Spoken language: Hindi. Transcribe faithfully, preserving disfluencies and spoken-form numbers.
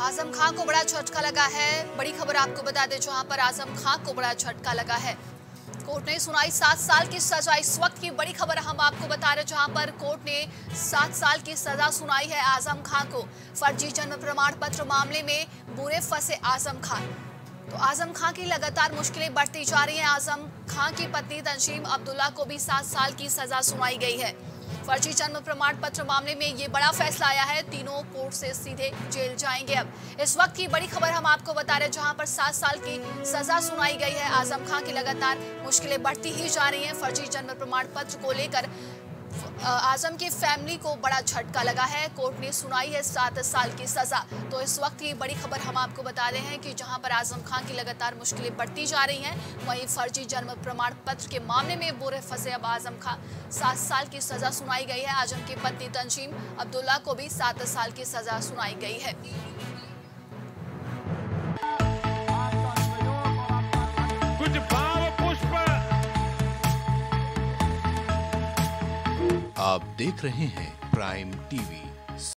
आजम खां को बड़ा झटका लगा है। बड़ी खबर आपको बता दें जहां पर आजम खां को बड़ा झटका लगा है। कोर्ट ने सुनाई सात साल की सजा। इस वक्त की बड़ी खबर हम आपको बता रहे हैं जहां पर कोर्ट ने सात साल की सजा सुनाई है आजम खां को। फर्जी जन्म प्रमाण पत्र मामले में बुरे फंसे आजम खां। तो आजम खां की लगातार मुश्किलें बढ़ती जा रही हैं। आजम खां की पत्नी तन्सीम अब्दुल्ला को भी सात साल की सजा सुनाई गई है। फर्जी जन्म प्रमाण पत्र मामले में ये बड़ा फैसला आया है। तीनों कोर्ट से सीधे जेल जाएंगे। अब इस वक्त की बड़ी खबर हम आपको बता रहे हैं जहां पर सात साल की सजा सुनाई गई है आजम खां की। लगातार मुश्किलें बढ़ती ही जा रही हैं। फर्जी जन्म प्रमाण पत्र को लेकर आजम की फैमिली को बड़ा झटका लगा है। कोर्ट ने सुनाई है सात साल की सजा। तो इस वक्त की बड़ी खबर हम आपको बता रहे हैं कि जहां पर आजम खां की लगातार मुश्किलें बढ़ती जा रही हैं, वहीं फर्जी जन्म प्रमाण पत्र के मामले में बुरे फंसे अब आजम खां। सात साल की सजा सुनाई गई है। आजम की पत्नी तन्सीम अब्दुल्ला को भी सात साल की सजा सुनाई गई है। आप देख रहे हैं प्राइम टीवी।